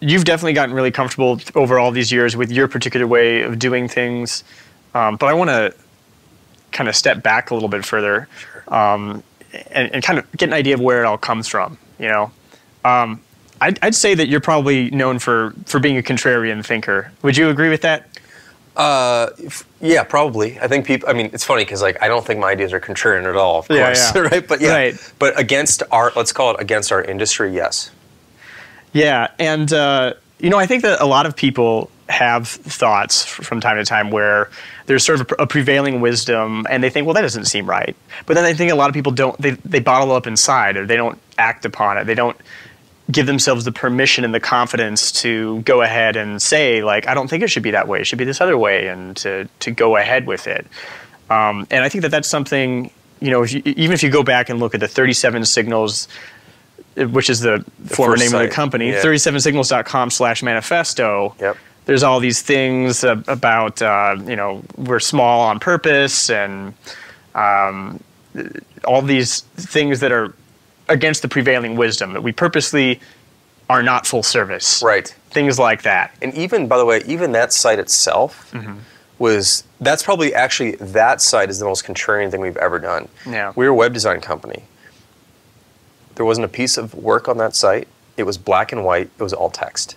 you've definitely gotten really comfortable over all these years with your particular way of doing things. But I want to kind of step back a little bit further and kind of get an idea of where it all comes from, you know. I'd say that you're probably known for being a contrarian thinker. Would you agree with that? Yeah, probably. I think people, I mean, it's funny because, like, I don't think my ideas are contrarian at all, of course, yeah. Right? But yeah, right. But against our, let's call it against our industry, yes. Yeah, and, you know, I think that a lot of people have thoughts from time to time where there's sort of a prevailing wisdom and they think, well, that doesn't seem right. But then I think a lot of people don't, they bottle up inside, or they don't act upon it. They don't give themselves the permission and the confidence to go ahead and say, like, I don't think it should be that way. It should be this other way, and to go ahead with it. And I think that that's something, you know, if you, even if you go back and look at the 37signals, which is the former name of the company, yeah. 37signals.com/manifesto. Yep. There's all these things about, you know, we're small on purpose, and all these things that are against the prevailing wisdom, that we purposely are not full service. Right. Things like that. And even, by the way, even that site itself was, that's probably actually, that site is the most contrarian thing we've ever done. Yeah. We were a web design company. There wasn't a piece of work on that site. It was black and white. It was all text.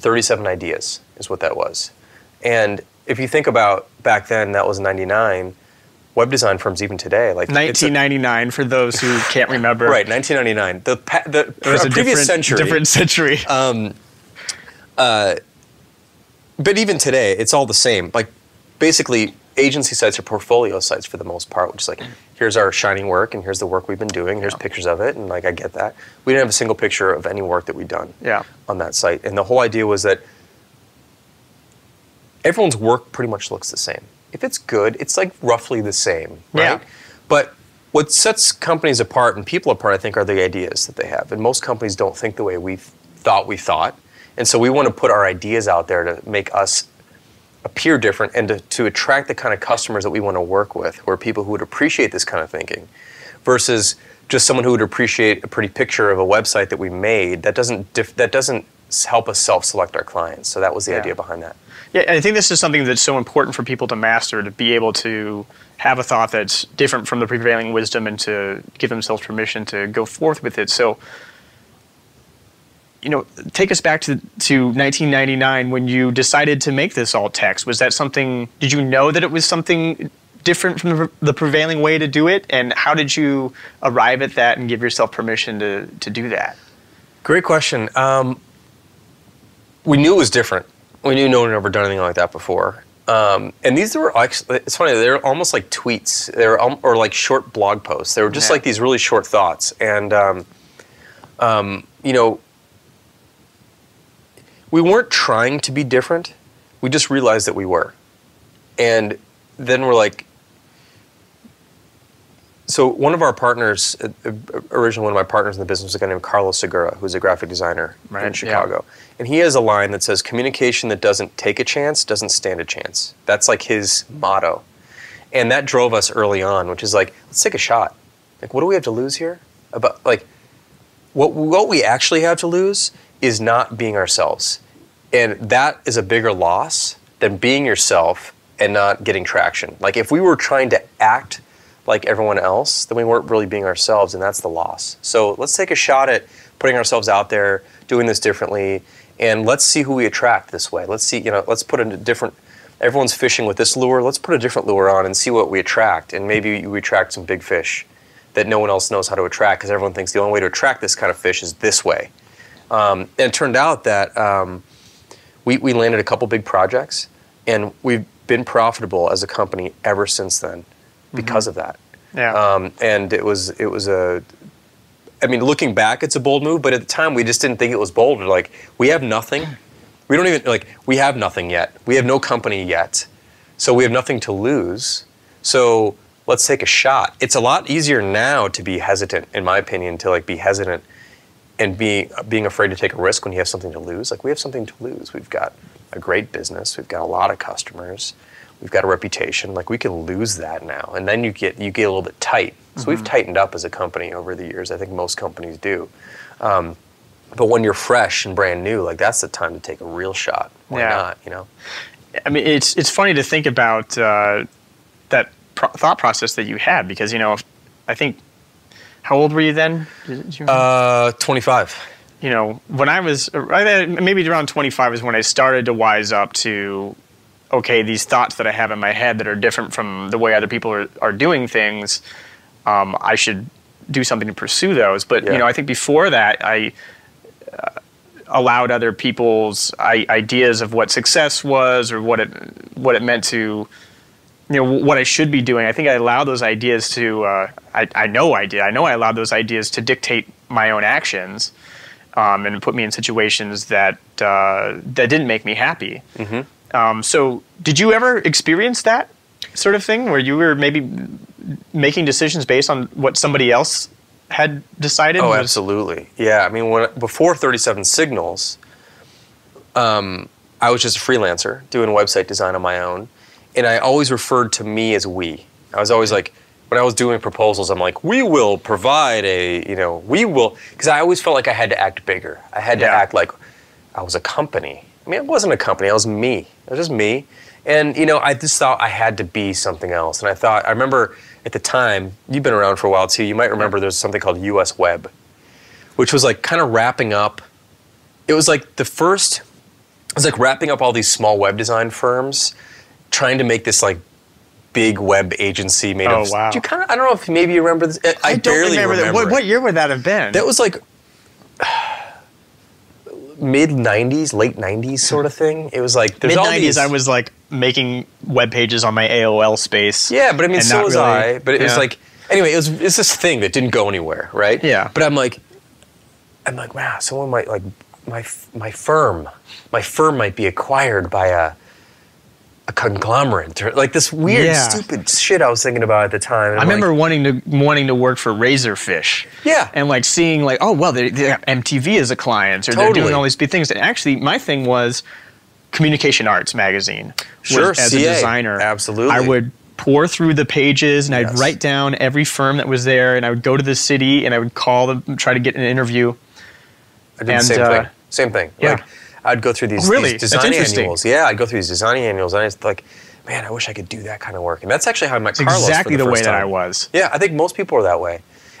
37 ideas is what that was. And if you think about back then, that was 99, web design firms even today, like 1999 for those who can't remember. Right, 1999. The previous century. Different century. But even today, it's all the same. Like, basically, agency sites are portfolio sites for the most part, which is like, here's our shining work, and here's the work we've been doing. Here's pictures of it, and like, I get that. We didn't have a single picture of any work that we'd done on that site, and the whole idea was that everyone's work pretty much looks the same. If it's good, it's like roughly the same, right? Yeah. But what sets companies apart and people apart, I think, are the ideas that they have. And most companies don't think the way we thought. And so we want to put our ideas out there to make us appear different and to attract the kind of customers that we want to work with, who are people who would appreciate this kind of thinking, versus just someone who would appreciate a pretty picture of a website that we made. That doesn't help us self-select our clients. So that was the idea behind that. Yeah, I think this is something that's so important for people to master, to be able to have a thought that's different from the prevailing wisdom and to give themselves permission to go forth with it. So, you know, take us back to 1999 when you decided to make this all text. Was that something, did you know that it was something different from the prevailing way to do it? And how did you arrive at that and give yourself permission to do that? Great question. We knew it was different. We knew no one had ever done anything like that before. And these were actually, it's funny, they were almost like tweets. They were or like short blog posts. They were just like these really short thoughts. And, you know, we weren't trying to be different. We just realized that we were. And then we're like, so one of our partners, originally one of my partners in the business was a guy named Carlos Segura, who's a graphic designer in Chicago. Yeah. And he has a line that says, communication that doesn't take a chance doesn't stand a chance. That's like his motto. And that drove us early on, which is like, let's take a shot. Like, what do we have to lose here? About like, what we actually have to lose is not being ourselves. And that is a bigger loss than being yourself and not getting traction. Like, if we were trying to act like everyone else, then we weren't really being ourselves, and that's the loss. So let's take a shot at putting ourselves out there, doing this differently, and let's see who we attract this way. Let's see, you know, let's put a different, everyone's fishing with this lure, let's put a different lure on and see what we attract, and maybe we attract some big fish that no one else knows how to attract, because everyone thinks the only way to attract this kind of fish is this way. And it turned out that we landed a couple big projects, and we've been profitable as a company ever since then. Because of that, and it was a, I mean, looking back, it's a bold move, but at the time we just didn't think it was bold. We're like, we have nothing, we don't even like, we have nothing yet, we have no company yet, so we have nothing to lose. So let's take a shot. It's a lot easier now to be hesitant, in my opinion, to like be hesitant and being afraid to take a risk when you have something to lose. Like, we have something to lose. We've got a great business. We've got a lot of customers. We've got a reputation, like we can lose that now. And then you get a little bit tight. So we've tightened up as a company over the years. I think most companies do. But when you're fresh and brand new, like that's the time to take a real shot. Why not? You know. I mean, it's funny to think about that thought process that you had, because, you know, I think, how old were you then? Did you 25. You know, when I was maybe around 25 is when I started to wise up to, okay, these thoughts that I have in my head that are different from the way other people are doing things. I should do something to pursue those. But you know, I think before that, I allowed other people's ideas of what success was, or what it meant to, you know, what I should be doing. I think I allowed those ideas to, I know I did. I know I allowed those ideas to dictate my own actions, and put me in situations that that didn't make me happy. Mm-hmm. So, did you ever experience that sort of thing, where you were maybe making decisions based on what somebody else had decided? Oh, absolutely. Yeah, I mean, before 37signals, I was just a freelancer doing website design on my own, and I always referred to me as we. I was always like, when I was doing proposals, I'm like, we will provide a, you know, we will, because I always felt like I had to act bigger. I had to act like I was a company. I mean, it wasn't a company, I was me. It was just me. And, you know, I just thought I had to be something else. And I thought, I remember at the time, you've been around for a while too, you might remember there's something called US Web, which was like kind of wrapping up, it was like the first, it was like wrapping up all these small web design firms, trying to make this like big web agency made of, wow. I don't know if maybe you remember this. I barely remember that. What year would that have been? That was like mid-90s, late 90s sort of thing. It was like, there's all these... Mid-90s, I was like making web pages on my AOL space. Yeah, but I mean, so was really, I. But it was like, anyway, it's this thing that didn't go anywhere, right? Yeah. But I'm like, wow, someone might, like, my firm might be acquired by a conglomerate, or like this weird, stupid shit I was thinking about at the time. And I remember wanting to work for Razorfish. Yeah, and like seeing like, oh well, they MTV is a client, or they're doing all these big things. And actually, my thing was Communication Arts magazine. Sure, as a designer, absolutely, I would pour through the pages and I'd write down every firm that was there, and I would go to the city and I would call them, try to get an interview. I did the same thing. Same thing. Yeah. Like, I'd go through these design annuals. Yeah, I'd go through these design annuals, and I was like, man, I wish I could do that kind of work. And that's actually how I met Carlos. Exactly the way that I was. Yeah, I think most people are that way,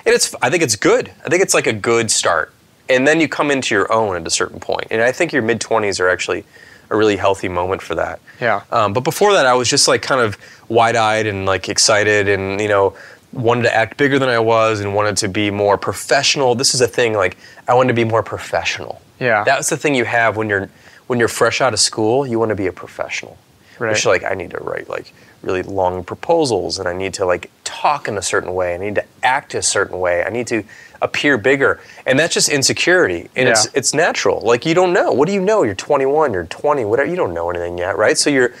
and it's. I think it's good. I think it's like a good start, and then you come into your own at a certain point. And I think your mid-20s are actually a really healthy moment for that. Yeah. But before that, I was just like kind of wide-eyed and like excited, and you know, wanted to act bigger than I was, and wanted to be more professional. This is a thing. Like I wanted to be more professional. Yeah, that's the thing you have when you're fresh out of school. You want to be a professional, right? Which like I need to write like really long proposals, and I need to like talk in a certain way. I need to act a certain way. I need to appear bigger, and that's just insecurity, and it's natural. Like you don't know. What do you know? You're 21. You're 20. Whatever. You don't know anything yet, right? So you're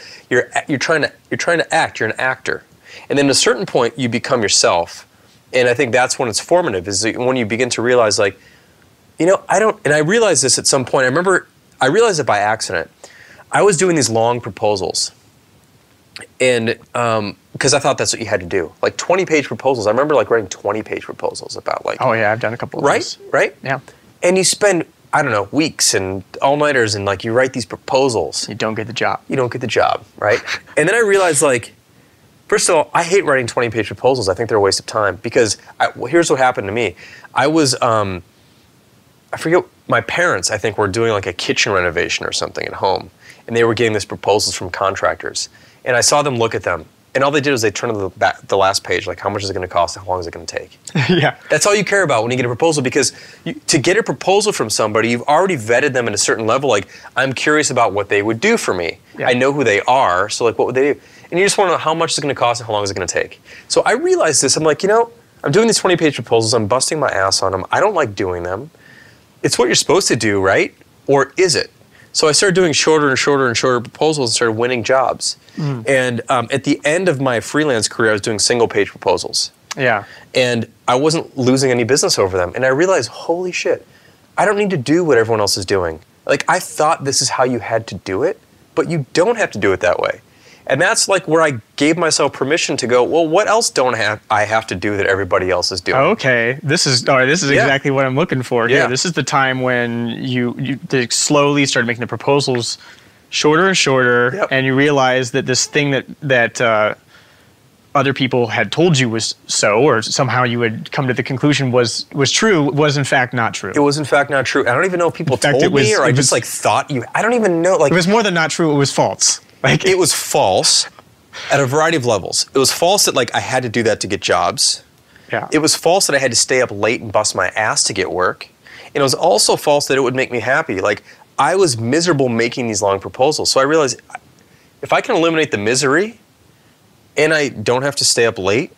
trying to act. You're an actor, and then at a certain point you become yourself, and I think that's when it's formative. Is when you begin to realize like, you know, I don't, and I realized this at some point. I realized it by accident. I was doing these long proposals, and because I thought that's what you had to do, like 20-page proposals. I remember like writing 20-page proposals about like. Oh yeah, I've done a couple. Right, yeah. And you spend I don't know weeks and all-nighters, and like you write these proposals. You don't get the job. You don't get the job, right? And then I realized like, first of all, I hate writing 20-page proposals. I think they're a waste of time because here's what happened to me. I was. I forget, my parents, I think, were doing like a kitchen renovation or something at home, and they were getting these proposals from contractors. And I saw them look at them, and all they did was they turned to the last page, like how much is it gonna cost, how long is it gonna take? Yeah. That's all you care about when you get a proposal, because to get a proposal from somebody, you've already vetted them at a certain level, like I'm curious about what they would do for me. Yeah. I know who they are, so like what would they do? And you just wanna know how much is it gonna cost and how long is it gonna take. So I realized this, I'm like, you know, I'm doing these 20-page proposals, I'm busting my ass on them, I don't like doing them. It's what you're supposed to do, right? Or is it? So I started doing shorter and shorter and shorter proposals and started winning jobs. Mm. And at the end of my freelance career, I was doing single-page proposals. Yeah. And I wasn't losing any business over them. And I realized, holy shit, I don't need to do what everyone else is doing. Like I thought this is how you had to do it, but you don't have to do it that way. And that's like where I gave myself permission to go, well, what else don't I have to do that everybody else is doing? Okay, this is exactly what I'm looking for here. Yeah. This is the time when you slowly started making the proposals shorter and shorter, and you realize that this thing that other people had told you was so, or somehow you had come to the conclusion was true, was in fact not true. It was in fact not true. I don't even know if people told me, or I just like thought you, I don't even know. Like, it was more than not true, it was false. Like, it was false at a variety of levels. It was false that like I had to do that to get jobs. Yeah. It was false that I had to stay up late and bust my ass to get work. And it was also false that it would make me happy. Like, I was miserable making these long proposals. So I realized if I can eliminate the misery, and I don't have to stay up late,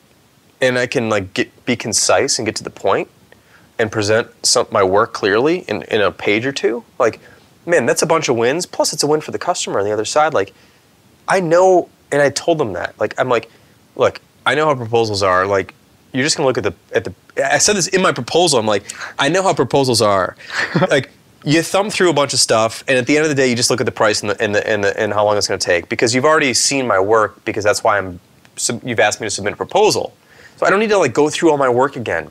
and I can like be concise and get to the point, and present my work clearly in a page or two. Like, man, that's a bunch of wins. Plus, it's a win for the customer on the other side. Like, I know, and I told them that. Like, I'm like, look, I know how proposals are. Like, you're just gonna look at the. I said this in my proposal. I'm like, I know how proposals are. Like, you thumb through a bunch of stuff, and at the end of the day, you just look at the price and how long it's going to take, because you've already seen my work, because that's why you've asked me to submit a proposal. So I don't need to like go through all my work again.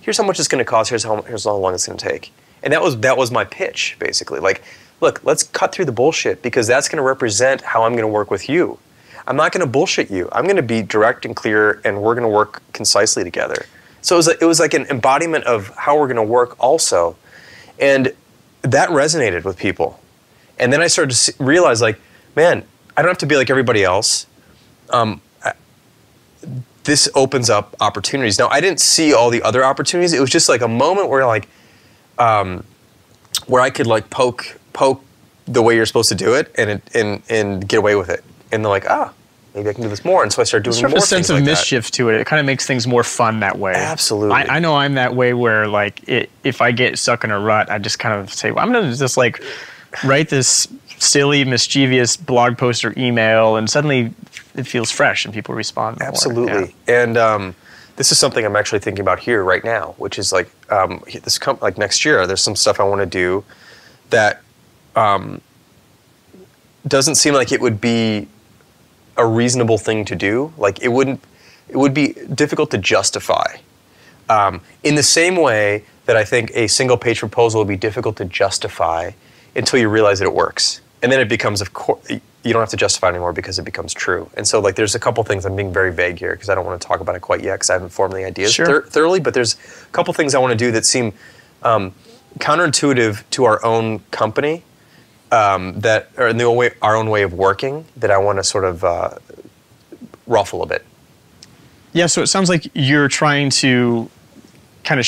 Here's how much it's going to cost. Here's how long it's going to take. And that was my pitch, basically. Like, look, let's cut through the bullshit, because that's going to represent how I'm going to work with you. I'm not going to bullshit you. I'm going to be direct and clear, and we're going to work concisely together. So it was like an embodiment of how we're going to work also, and that resonated with people. And then I started to realize, like, man, I don't have to be like everybody else. This opens up opportunities. Now, I didn't see all the other opportunities. It was just like a moment where, like, where I could like poke the way you're supposed to do it, and get away with it. And they're like, ah, maybe I can do this more. And so I started doing more things like that. There's a sense of mischief to it. It kind of makes things more fun that way. Absolutely. I know I'm that way where, like, if I get stuck in a rut, I just kind of say, well, I'm going to just, like, write this silly, mischievous blog post or email, and suddenly it feels fresh and people respond more. Absolutely. Yeah. And this is something I'm actually thinking about here right now, which is, like, like next year, there's some stuff I want to do that doesn't seem like it would be a reasonable thing to do. Like, it would be difficult to justify. In the same way that I think a single page proposal would be difficult to justify until you realize that it works. And then it becomes, of course, you don't have to justify anymore because it becomes true. And so, like, there's a couple things, I'm being very vague here because I don't want to talk about it quite yet because I haven't formed the ideas thoroughly, but there's a couple things I want to do that seem counterintuitive to our own company, that are in our own way of working, that I want to sort of ruffle a bit. Yeah, so it sounds like you're trying to kind of